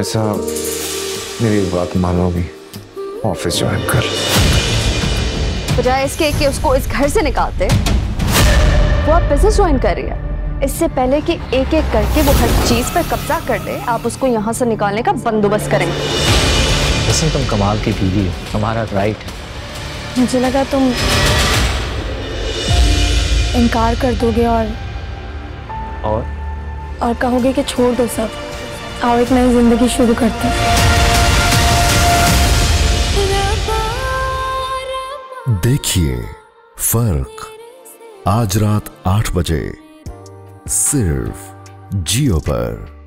ऐसा मेरी बात मानोगी, ऑफिस ज्वाइन कर। बजाय इसके कि उसको इस घर से निकालते, वो आप बिजनेस ज्वाइन कर रही है। इससे पहले कि एक एक करके वो हर चीज पर कब्जा कर ले, आप उसको यहाँ से निकालने का बंदोबस्त करेंगे। वैसे तुम कमाल की बीवी हो, हमारा राइट है। मुझे लगा तुम इनकार कर दोगे और कहोगे कि छोड़ दो सब, आओ एक नई जिंदगी शुरू करते हैं। देखिए फर्क आज रात 8 बजे सिर्फ जियो पर।